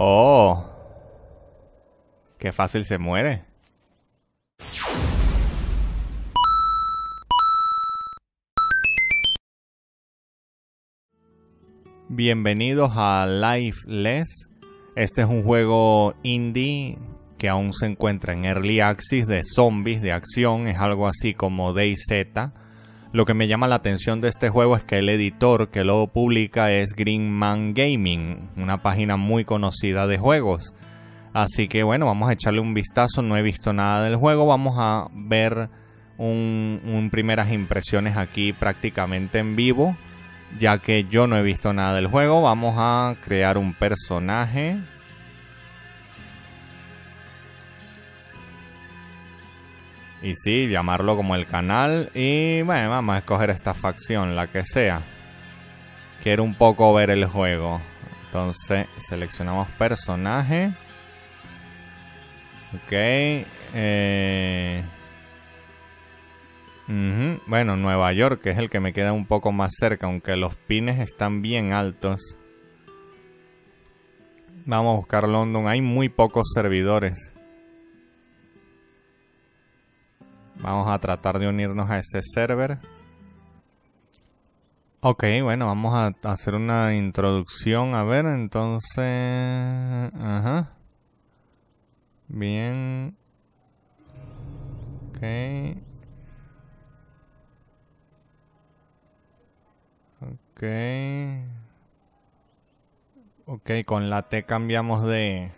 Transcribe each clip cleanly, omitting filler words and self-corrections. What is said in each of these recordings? Oh. Qué fácil se muere. Bienvenidos a Lifeless. Este es un juego indie que aún se encuentra en Early Access, de zombies, de acción. Es algo así como DayZ. Lo que me llama la atención de este juego es que el editor que lo publica es Green Man Gaming, una página muy conocida de juegos. Así que bueno, vamos a echarle un vistazo. No he visto nada del juego. Vamos a ver un primeras impresiones aquí prácticamente en vivo, ya que yo no he visto nada del juego. Vamos a crear un personaje. Y sí, llamarlo como el canal. Y bueno, vamos a escoger esta facción, la que sea. Quiero un poco ver el juego. Entonces seleccionamos personaje. Ok. Bueno, Nueva York, que es el que me queda un poco más cerca, aunque los pines están bien altos. Vamos a buscar London. Hay muy pocos servidores. Vamos a tratar de unirnos a ese server. Ok, bueno, vamos a hacer una introducción. A ver, entonces... Ajá. Bien. Ok. Ok. Ok, con la T cambiamos de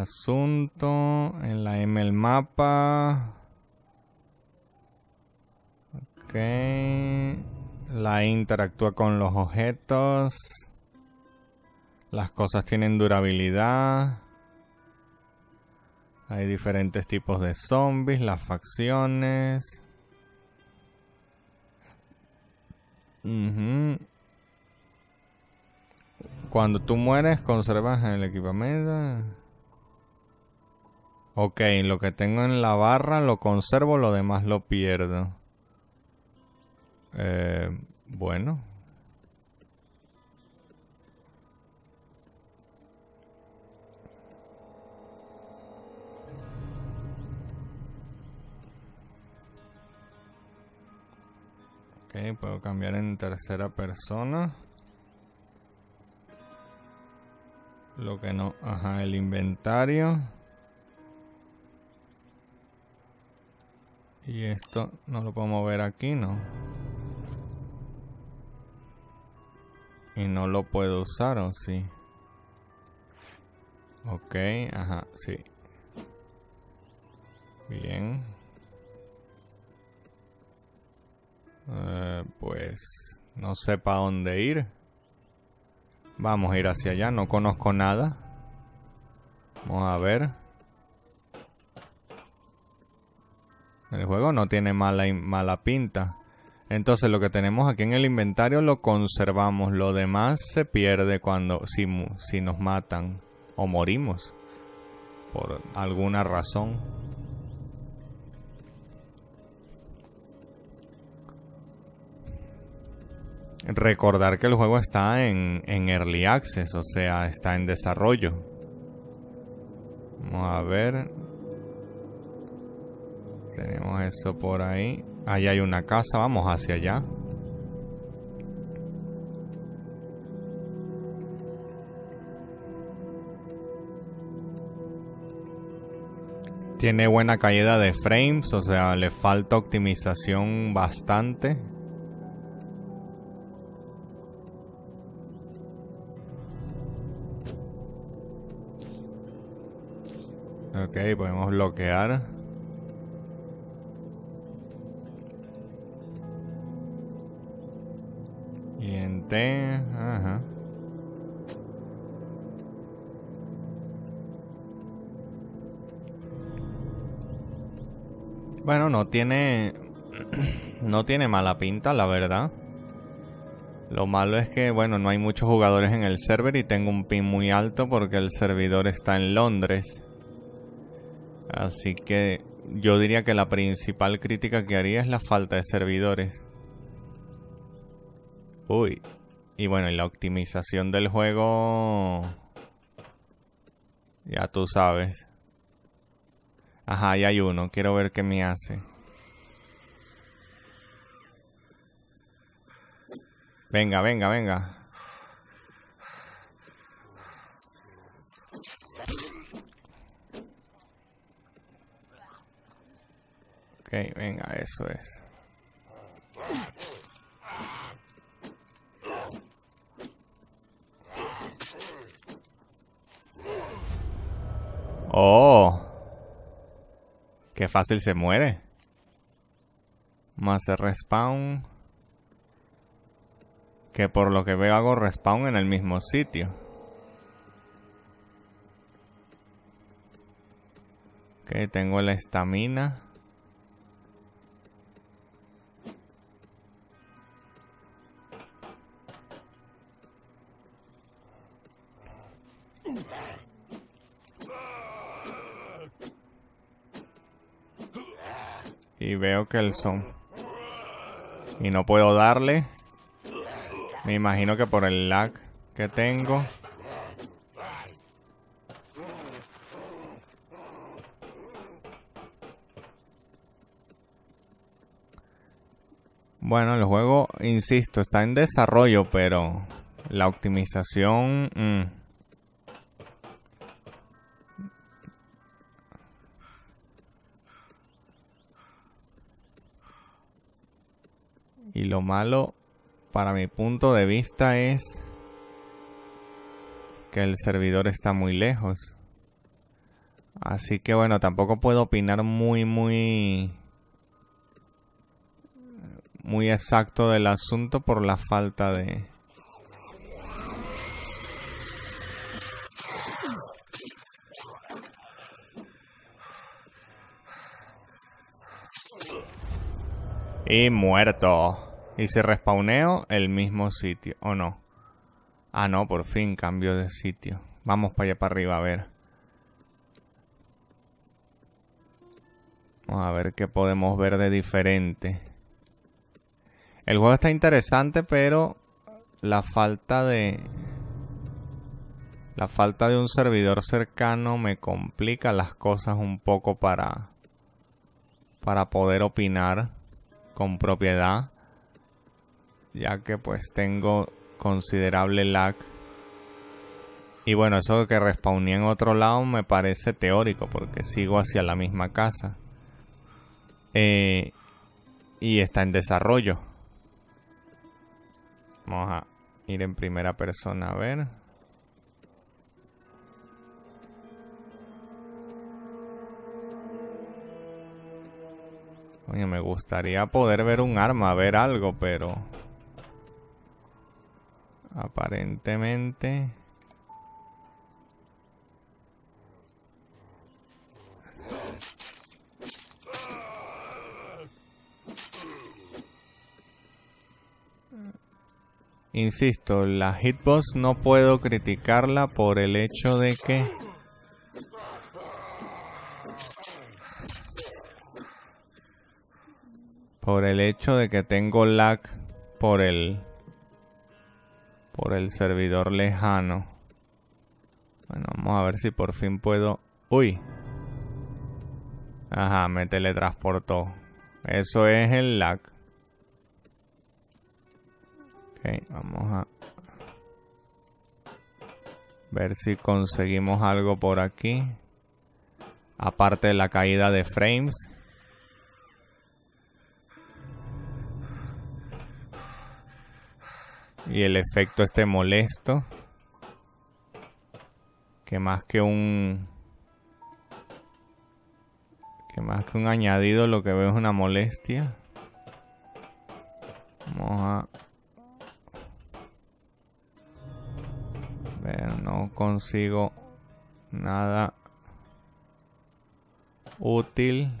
asunto. En la M el mapa. Ok. La E interactúa con los objetos. Las cosas tienen durabilidad. Hay diferentes tipos de zombies. Las facciones. Cuando tú mueres, conservas el equipamiento. Ok, lo que tengo en la barra lo conservo, lo demás lo pierdo. Bueno. Ok, puedo cambiar en tercera persona. Lo que no, ajá, el inventario. Y esto no lo puedo mover aquí, no. Y no lo puedo usar, ¿o sí? Ok, ajá, sí. Bien. Pues no sé para dónde ir. Vamos a ir hacia allá, no conozco nada. Vamos a ver. El juego no tiene mala pinta. Entonces lo que tenemos aquí en el inventario lo conservamos. Lo demás se pierde cuando si nos matan o morimos por alguna razón. Recordar que el juego está en Early Access, o sea, está en desarrollo. Vamos a ver. Tenemos eso por ahí. Ahí hay una casa, vamos hacia allá. Tiene buena caída de frames, o sea, le falta optimización bastante. Ok, podemos bloquear. Y en T, ajá. Bueno, no tiene mala pinta, la verdad. Lo malo es que, bueno, no hay muchos jugadores en el server y tengo un ping muy alto porque el servidor está en Londres. Así que yo diría que la principal crítica que haría es la falta de servidores. Uy, Y bueno, y la optimización del juego... Ya tú sabes. Ajá, ahí hay uno. Quiero ver qué me hace. Venga, venga, venga. Ok, venga, eso es. Oh, qué fácil se muere. Vamos a hacer respawn. Que por lo que veo hago respawn en el mismo sitio. Ok, tengo la estamina. Y veo que el son. Y no puedo darle. Me imagino que por el lag que tengo. Bueno, el juego, insisto, está en desarrollo, pero la optimización... Y lo malo, para mi punto de vista, es que el servidor está muy lejos. Así que bueno, tampoco puedo opinar muy exacto del asunto por la falta de... Y muerto. Y si respawneo, el mismo sitio. ¿O no? Ah, no, por fin cambio de sitio. Vamos para allá, para arriba, a ver. Vamos a ver qué podemos ver de diferente. El juego está interesante, pero la falta de un servidor cercano me complica las cosas un poco para poder opinar con propiedad, ya que pues tengo considerable lag. Y bueno, eso que respawné en otro lado me parece teórico, porque sigo hacia la misma casa. Y está en desarrollo. Vamos a ir en primera persona a ver. Coño, me gustaría poder ver un arma, ver algo, pero... Aparentemente... Insisto, la hitbox no puedo criticarla por el hecho de que... Por el hecho de que tengo lag por el servidor lejano. Bueno, vamos a ver si por fin puedo... ¡Uy! Ajá, me teletransportó. Eso es el lag. Ok, vamos a... ver si conseguimos algo por aquí. Aparte de la caída de frames. Y el efecto este molesto, que más que un añadido, lo que veo es una molestia. Vamos a ver, no consigo nada útil.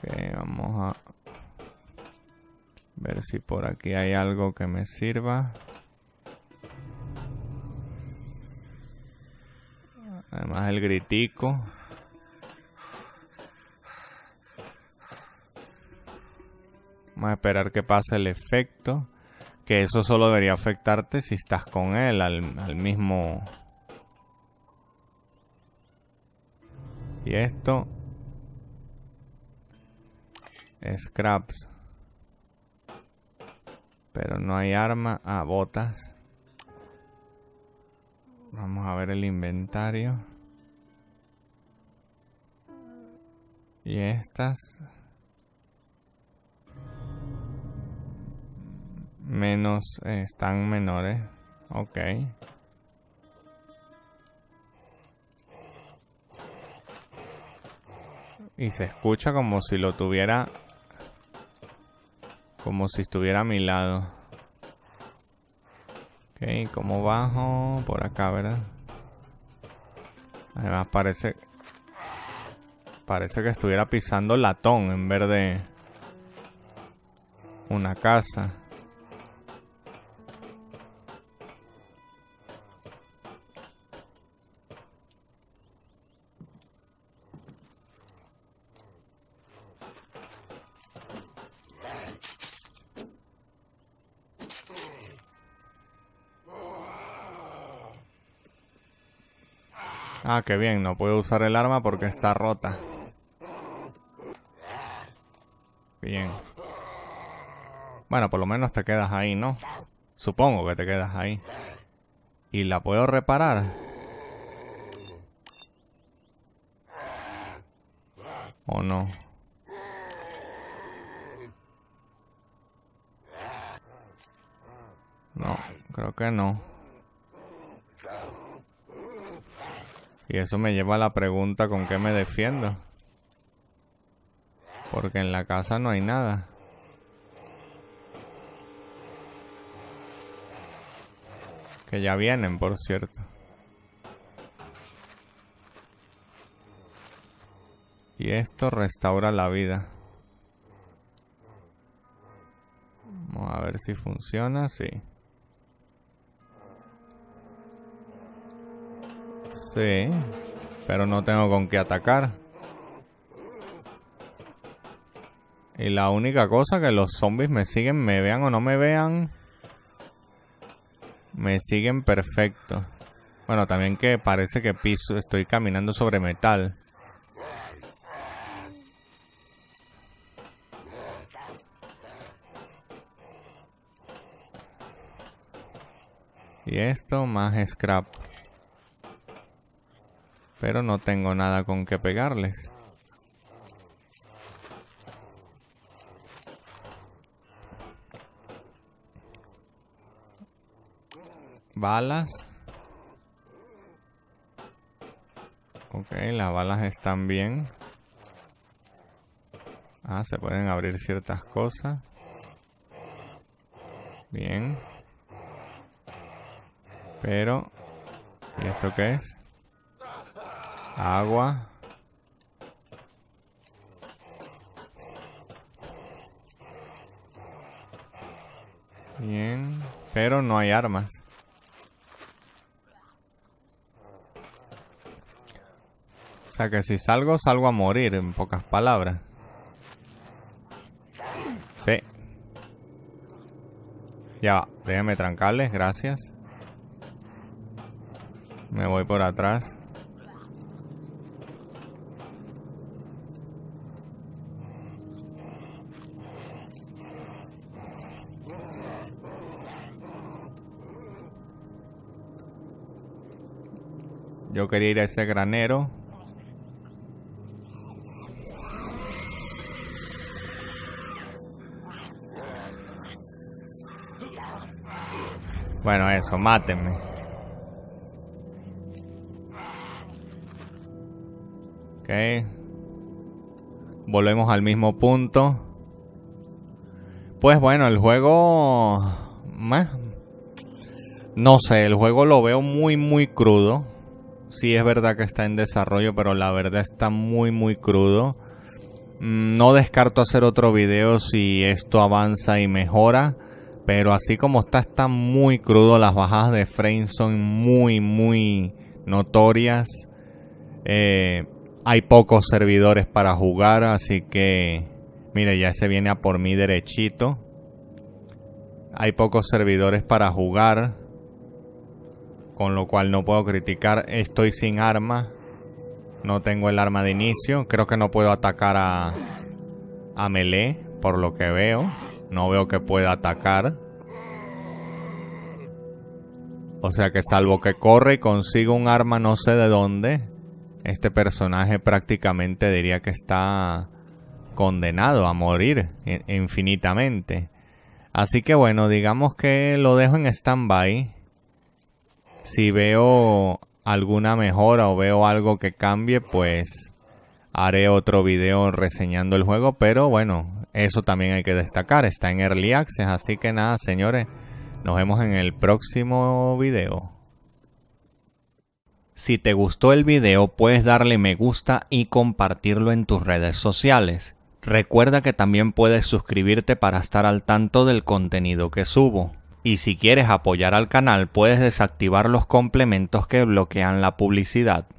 Ok, vamos a ver si por aquí hay algo que me sirva. Además el gritico. Vamos a esperar que pase el efecto. Que eso solo debería afectarte si estás con él al mismo... Y esto... Scraps. Pero no hay arma. Ah, botas. Vamos a ver el inventario. Y estas... Menos, están menores. Ok. Y se escucha como si lo tuviera... Como si estuviera a mi lado. Ok, como bajo por acá, ¿verdad? Además parece... Parece que estuviera pisando latón en vez de... Una casa. Ah, qué bien, no puedo usar el arma porque está rota. Bien. Bueno, por lo menos te quedas ahí, ¿no? Supongo que te quedas ahí. ¿Y la puedo reparar? ¿O no? No, creo que no. Y eso me lleva a la pregunta, ¿con qué me defiendo? Porque en la casa no hay nada. Que ya vienen, por cierto. Y esto restaura la vida. Vamos a ver si funciona, sí. Sí, pero no tengo con qué atacar. Y la única cosa que los zombies me siguen, me vean o no me vean, me siguen perfecto. Bueno, también que parece que piso, estoy caminando sobre metal. Y esto más scrap. Pero no tengo nada con que pegarles. Balas. Ok, las balas están bien. Ah, se pueden abrir ciertas cosas. Bien. Pero... ¿Y esto qué es? Agua. Bien. Pero no hay armas. O sea que si salgo, salgo a morir, en pocas palabras. Sí. Ya va. Déjame trancarles, gracias. Me voy por atrás. Yo quería ir a ese granero. Bueno, eso, mátenme. Ok. Volvemos al mismo punto. Pues bueno, el juego... No sé, el juego lo veo muy, muy crudo. Sí, es verdad que está en desarrollo, pero la verdad está muy, muy crudo. No descarto hacer otro video si esto avanza y mejora. Pero así como está, está muy crudo. Las bajadas de frames son muy, muy notorias. Hay pocos servidores para jugar, así que... Mire, ya se viene a por mí derechito. Hay pocos servidores para jugar, con lo cual no puedo criticar. Estoy sin arma. No tengo el arma de inicio. Creo que no puedo atacar a melee, por lo que veo. No veo que pueda atacar. O sea que salvo que corre y consiga un arma no sé de dónde, este personaje prácticamente diría que está condenado a morir infinitamente. Así que bueno, digamos que lo dejo en stand-by. Si veo alguna mejora o veo algo que cambie, pues haré otro video reseñando el juego. Pero bueno, eso también hay que destacar. Está en Early Access, así que nada, señores. Nos vemos en el próximo video. Si te gustó el video, puedes darle me gusta y compartirlo en tus redes sociales. Recuerda que también puedes suscribirte para estar al tanto del contenido que subo. Y si quieres apoyar al canal, puedes desactivar los complementos que bloquean la publicidad.